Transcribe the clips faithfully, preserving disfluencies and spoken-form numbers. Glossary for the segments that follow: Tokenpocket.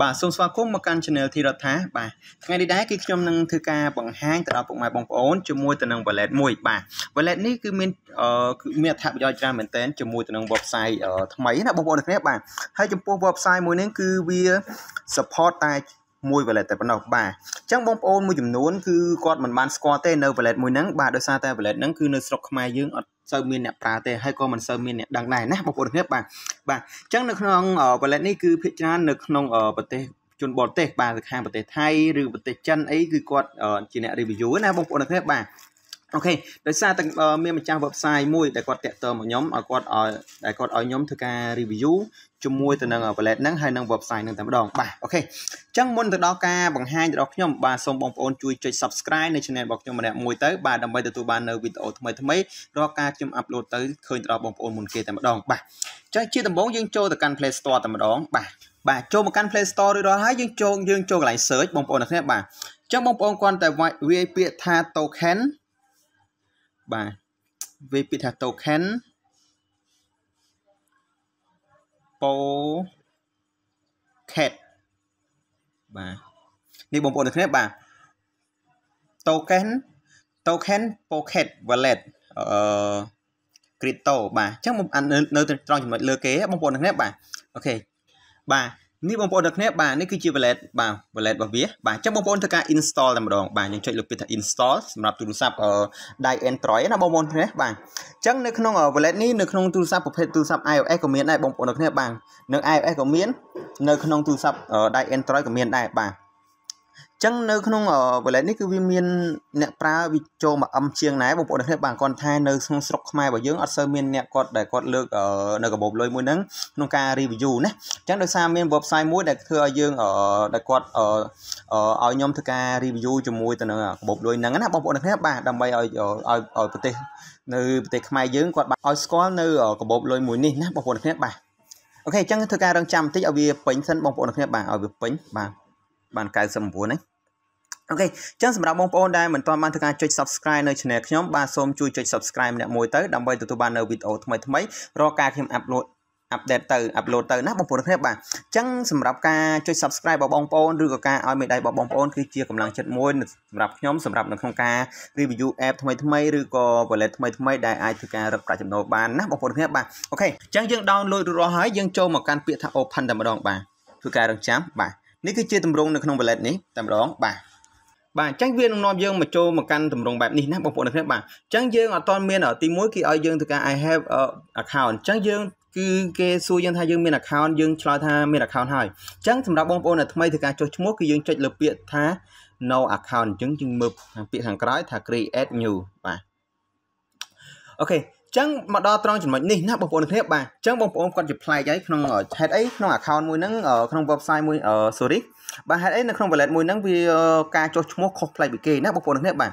บ่าส่งสวาคมมาการชแนลทีรัฐาบ่าไงดีได้คือจำนวนถือการบังฮังแต่เราปกหมายบังปอนจมูกแต่นางบอลเลตมวยบ่าบอลเลตนี่คือมีเอ่อคือมีทับยอยจามเหมือนเต้นจมูกแต่นางบอบไซเอ่อทำไมนะบังปอนแบบนี้บ่าให้จมูกบอบไซมวยนั่นคือเวียสปอร์ตไตมวยบอลเลตแต่ปนออกบ่าจังบังปอนมวยจุ่มนู้นคือกอดเหมือนบานสกอตเต้นเนอร์บอลเลตมวยนั่งบ่าโดยซาเต้บอลเลตนั่นคือเนอร์สต็อกมายื่นอดเซอร์มินเนี่ยปลาเตให้ก็มันเซอร์มินเนี่ยดังได้นะบางคนเรียกบ่าบ่าจังนึกน้องเอ่อประเด็นนี้คือพิจารณานึกน้องเอ่อประเทศจนบอลเตะบ่าทางประเทศไทยหรือประเทศจันไอ้คือกอดเอ่อจีเนี่ยรีวิวนะบางคนเรียกบ่าโอเคโดยซาตั้งเอ่อเมื่อมาจากเว็บไซต์มวยแต่กอดเตะเติมหมดย้อมกอดเอ่อแต่กอดเอ่อย้อมถือการรีวิวจุ่มมวยแต่นั่งเอ่อประเด็นนั่งให้นั่งเว็บไซต์นั่งแต่ไม่ดองบ่าโอเคจังมนต์แต่ดอกกาบางแห่งแต่ดอกย้อมบ่าส่งบางคนช่วยช่วย subscribe ในช่องบอกย้อมมาเนี่ยมวยเตะบ่าดำไปแต่ตัวบ่าเนอวิดโอทำไมทำไมดอกกาจุ่มอัพโหลดเตะเคยแต่ดอกบางคนมุนเกแต่ไม่ดองบ่าจังชื่อแต่บงยังโจแต่การ Play Store แต่ไม่ดองบ่าบ่าโจมาการ Play Store ด้วยดอกให้ยังโจยังโจหลาย search บางคนนะครับบ่าจังบางคนก่อนแต่ว่าเวียเปียธาโตเคนบ่าเวปิทัตโตเคนโปแคทบ่านี่บ่งบอกถึงเนี่ยบ่าโตเคนโตเคนโปแคทวอลเล็ตเอ่อคริปโตบ่าจังบ่งอันเนื้อตรงจุดหมายเลือกเก๋บ่งบอกถึงเนี่ยบ่าโอเคบ่านี่บางคนเด็กเนี่ยบ่านี่คือจีบเลตบ่าเลตบ่าเบี้ยบ่าจังบางคนเธอการ install แต่มาดองบ่ายังใช้ลูกปิด install สำหรับโทรศัพท์เอ่อได้ Android นะบางคนเนี่ยบ่าจังในขนมเอ่อเลตนี่ในขนมโทรศัพท์ประเภทโทรศัพท์ iOS ก็มีได้บางคนเด็กเนี่ยบ่าใน iOS ก็มีในขนมโทรศัพท์เอ่อได้ Android ก็มีได้บ่าจังในขนมเอ่อเลตนี่คือวิมีนเนี่ยปลาวิโจมาอำเชียงไหนบางคนเด็กเนี่ยบ่าก่อนไทยในขนมสต็อกมาบ่าเยอะอัดเซอร์มีนเนี่ยกดได้กดเลือกเอ่อในกระบบเลยมือนั้นน้องการรีวิวนะจังโดยสามเมนเว็บไซต์มุ้ยแต่เธอยื่นเอ่อแต่กดเอ่อเอ่อเอายมเธอการรีวิวจมุ้ยแต่เนอะบกโดยนั่งนะบกโดยนั่งนะบ่าดำไปเอาเอาเอาเอาปฏิเนอปฏิขมายยื่นกดบ่าเอาสกอร์เนอกระบบโดยมุ้ยนี่นะบกโดยนั่งนะบ่าโอเคจังเธอการรังจำที่เอาเวียปิ้งเส้นบกโดยนั่งนะบ่าเอาเวียปิ้งบ่าบ่ากายสมบูรณ์นะโอเคจังสำหรับบางคนได้เหมือนตอนมาทำการจด subscribe ในช่องขยมบ่าส้มช่วยจด subscribe เนี่ยมวยเตอร์ดำไปตัวตัวบ่าเนอวิดีโอทำไมทำไมรอการที่อัพโหลดอัปเดตเตอร์อัปโหลดเตอร์นะบางคนนะครับบ่าจังสำหรับการช่วย subscribe บอกบางคนหรือกับการเอาไม่ได้บอกบางคนคือเชียร์กำลังจัดมวยสำหรับย้อมสำหรับในโครงการรีวิวแอปทำไมทำไมหรือก็บริเลตทำไมทำไมได้ไอถือการรับการจำนวนบ้านนะบางคนนะครับบ่าโอเคจังยังดาวน์โหลดรอหายยังโจมการเปลี่ยนท่าโอพันแต่มาดองบ่าคือการรังช้ำบ่านี่คือเชียร์ตำรวจในขนมบริเลตนี้แต่มาดองบ่าบ่าจังเวียนนอมยื่นมาโจมกันตำรงแบบนี้นะบางคนนะครับบ่าจังยื่นตอนเมียนอ่ะตีมวยคือเอายื่นถือการ I have account จังยื่นคือเกซูยังทายยังมีหนักข่าวยังชลาทามีหนักข่าวหายจังสำหรับบางคนน่ะทำไมถึงการโจมชั่วโมงคือยังจัดระเบียบท้า no account จังจึงมือเปลี่ยนทางกลายทาง create new ไปโอเคจังมาดอตรองจุดหมายนี่นะบางคนเรียกว่าจังบางคนก่อนจะ play ใจขนมเฮ็ดไอ้ขนม account มวยนั่งขนมเว็บไซต์มวยสุริบ่าเฮ็ดไอ้ขนม wallet มวยนั่งวิการโจมชั่วโมงครบ play ไปเกย์นะบางคนเรียกว่า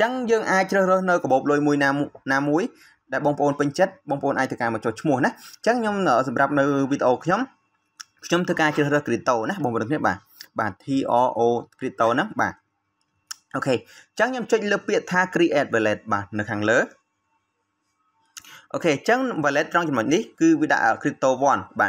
จังยังไอเจอเรื่องเนอร์กระบบลอยมวยน้ำน้ำมวยได้บางคนเป็นเจ็ดบางคนไอถือการมาจดชั่วโมงนะจังยมเนอสำหรับในวิดีโอย้อมย้อมถือการเจอเรื่องคริปโตนะบางคนเรียกว่าบ่า T O O คริปโตนะบ่าโอเคจังยมจัดระเบียบท่า create wallet บ่าในครั้งเลิศโอเคจังวอลเล็ตรองจุดหมายนี้คือวิดาคริปโตวอนบ่า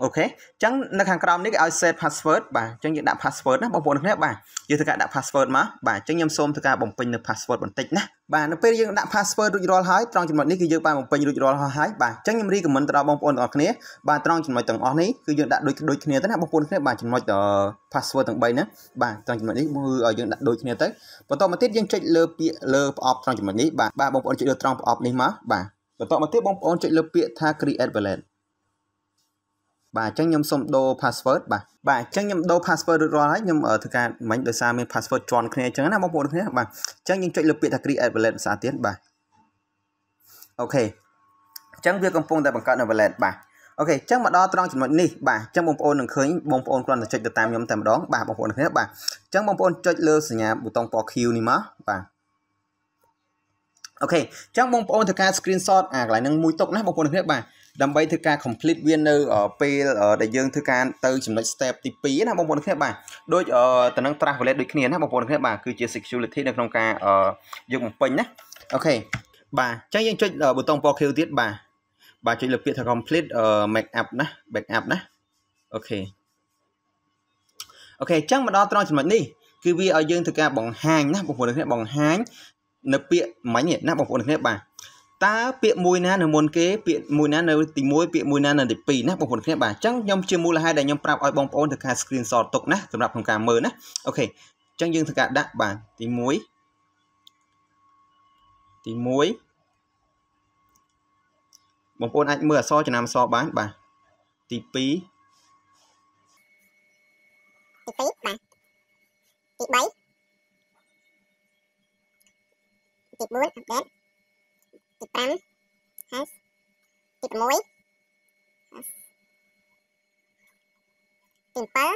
โอเคจังในขั้นกรอบนี้ก็เอาเซตพาสเวิร์ดบ่าจังยังดับพาสเวิร์ดนะบางคนเนี่ยบ่ายังถือการดับพาสเวิร์ดมาบ่าจังยังส้มถือการบ่มเป็นในพาสเวิร์ดบนติ๊กนะบ่าในเปย์ยังดับพาสเวิร์ดดูจรหายตรองจุดหมายนี้คือยังบ่าบ่มเป็นดูจรหายบ่าจังยังรีกับมันตราบางคนออกนี้บ่าตรองจุดหมายต่างออกนี้คือยังดับโดยโดยเขียนตั้งนะบางคนเนี่ยบ่าจุดหมายต่อพาสเวิร์ดต่างใบนะบ่าตรองจุดหมายนี้มือเอายังดับโดยเขียนตั้งพอต่อมาติ๊กยังจัดเลือบเลือบออฟตรองจุดหมายนี้บ่าบ่าบางคนจัดเลือบตรองออฟนี้มาบ่าพอต่อมาติ๊กบางคนจัดเลือบเปียท่า create walletบ่าจังยมส่งโดพาสเวิร์ดบ่าบ่าจังยมโดพาสเวิร์ดรอให้ยมเอ่อถือการมันโดยสามเป็นพาสเวิร์ดจอนเคลียร์จังนะบางคนเนี่ยบ่าจังยังช่วยเลือกเปลี่ยนทักรีแอดเวลเลตสาธิตบ่าโอเคจังเพื่อกำปองแต่บังคับในเวลเลตบ่าโอเคจังมาดอตรองจุดหมายนี่บ่าจังบางคนหนึ่งเคยบางคนก่อนจะช่วยติดตามยมแต่มาดองบ่าบางคนเนี่ยบ่าจังบางคนช่วยเลือกสัญญาบุตรปอคิวนี่มั้งบ่าโอเคจังบางคนถือการสกรีนช็อตอ่ะหลายหนึ่งมุ้ยตกนะบางคนเนี่ยบ่าดัมเบลถือการ complete winner เอ่อไปเอ่อได้ยื่นถือการเติมจำนวน step ที่ปีนะบางคนเรียกบ่าโดยเอ่อแต่นั่งตราไปเลยโดยเขียนนะบางคนเรียกบ่าคือจะ security ในโครงการเอ่อยื่นมันเป็นนะโอเคบ่าจังยังช่วยเอ่อบุตรตองพอคิวติดบ่าบ่าช่วยเลือกเปลี่ยนทาง complete เอ่อ make up นะ back up นะโอเค โอเคจังมาดอตรองจุดหมายนี่คือวิเอายื่นถือการบ่งหางนะบ่งผลเนี่ยบ่งหางเนื้อเปียไม้เนี่ยนะบ่งผลเนี่ยบ่าตาเปียมวยนะเนื้อมวลเก๋เปียมวยนะเนื้อตีมวยเปียมวยนะเนื้อดิบปีนะบ่งผลเนี่ยบ่าจังยมเชื่อมูลละให้ได้ยมปราบอ้อยบ่งผลถือการสกรีนสอดตกนะสำหรับของการเมินนะโอเคจังยื่นถือการดักบ่าตีมวยตีมวยบ่งผลอันเมื่อซอจะนำซอบ้านบ่าตีปีตีปีบ่าตีใบตีบุ้นอัปเดตตีปั๊มฮัสตีมวยตีเป้า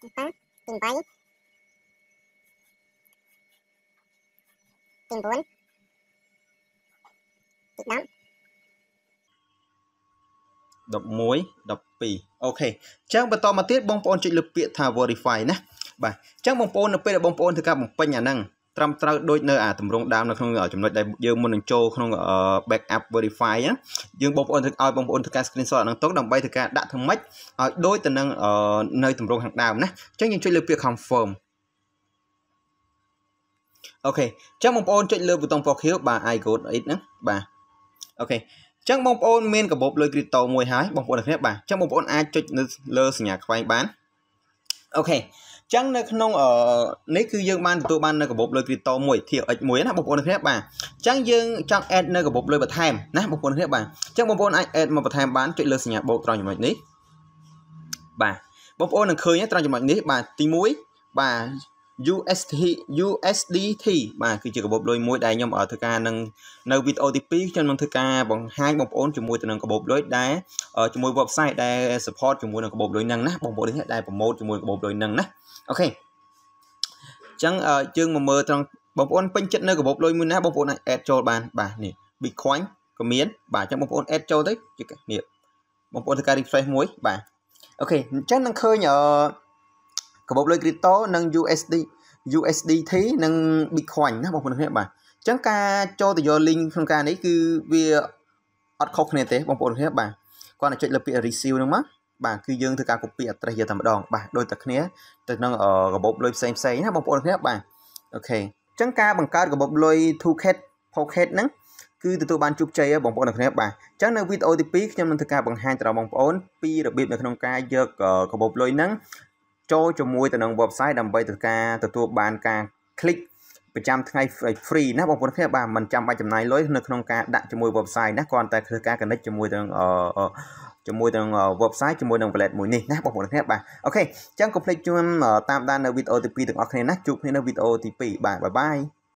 ตีเป้าตีใบตีบุ้นตีน้ำดอกมวยดอกปีโอเคจังไปต่อมาเตี้ยบงปอนจุดเลือกเปียทาวเวอร์รีไฟนะบ่ายจังบงปอนเป็นบงปอนถือกับบงปัญญาหนังตรำตราโดยเนื้ออาตุ่มรงดาวในขนมเงาจำนวนได้เยอะมันหนึ่งโจขนมเงาแบ็กอัพเวอร์รีไฟนะยังบงปอนถือเอาบงปอนถือการสกรีนสอดหนังโต๊ะดอกใบถือการดักทั้งมัดโดยแต่หนังเนยตุ่มรงหักดาวนะจังยังจุดเลือกเปียคอนเฟิร์มโอเคจังบงปอนจุดเลือกบุตรปอกเขียวบ่ายไอโกดอีกนะบ่ายโอเคจังบงปอนเมนกับบเลยกริตโตมวยหายบงปอนอะไรเนี่ยบ่าจังบงปอนอาจุดเลือสัญญาควายบ้านโอเคจังในขนมเอ่อนี่คือยังบ้านตัวบ้านในกับบเลยกริตโตมวยเที่ยวไอมวยนะบงปอนอะไรเนี่ยบ่าจังยังจังแอดในกับบเลยบัตรไทม์นะบงปอนอะไรเนี่ยบ่าจังบงปอนไอแอดมาบัตรไทม์บ้านจุดเลือสัญญาโบตรองอย่างนี้บ่าบงปอนหนึ่งเคยเนี่ยตรองอย่างนี้บ่าตีมวยบ่า ยู เอส ดี ยู เอส ดี ที บ่าคือจุดกับบเลยมวยได้ยมเอ่อถือการหนึ่งในวิดีโอที่พิจารณาถือการบ่งหายบ่งโอนจมูกแต่หนังกระบอกเลยได้จมูกเว็บไซต์ได้สปอร์ตจมูกหนังกระบอกเลยนั่งนะบ่งโอนที่ได้โปรโมทจมูกกระบอกเลยนั่งนะโอเคจังจึงมาเมื่อตอนบ่งโอนเป็นจุดในกระบอกเลยมือนะบ่งโอนแอดโจบานบ่านี่บิตคอยน์ก็มีนบ่าจังบ่งโอนแอดโจได้จุดนี่บ่งโอนถือการรีไฟมวยบ่าโอเคจังนั่งเคยเนี่ยกระบอกเลยคริปโตนั่ง ยู เอส ดี ยู เอส ดี ที นั่งบิตคอยน์นะบ่งโอนที่บ่าจังการโจทย์ยอลิงทางการนี้คือเวียอดคอกเนี่ยเตะบางคนเนี่ยบ่าก่อนจะจุดระเบียรีซิลนึงมั้งบ่าคือยื่นทางการกุบเปียตระเยธรรมดองบ่าโดยตักเนี้ยตักนั่งเอ่อกระบอกลอยเซมเซย์นะบางคนเนี่ยบ่าโอเคจังการบังการกระบอกลอยทูเคทพอเคทนั้นคือตัวบ้านจุกใจบางคนเนี่ยบ่าจังในวิดีโอที่พิจารณาทางการบังหายแต่เราบางคนปีระเบียบในทางการเยอะกระบอกลอยนั้นโจจมวยแต่นั่งเว็บไซต์ดำไปทางการตัวบ้านการคลิกประจำไงฟรีนะบางคนแค่บ่ามันจำไปจำนายร้อยในขนมการดักจมูกเว็บไซต์นะก่อนแต่คือการกันได้จมูกต่างเอ่อจมูกต่างเว็บไซต์จมูกต่างแพลตฟอร์มนี่นะบางคนแค่บ่าโอเคจังก็เพลย์จวนตามด้านในวิดีโอที่ปีถึงออกเนี่ยนะจุกในวิดีโอที่ปีบ่าบาย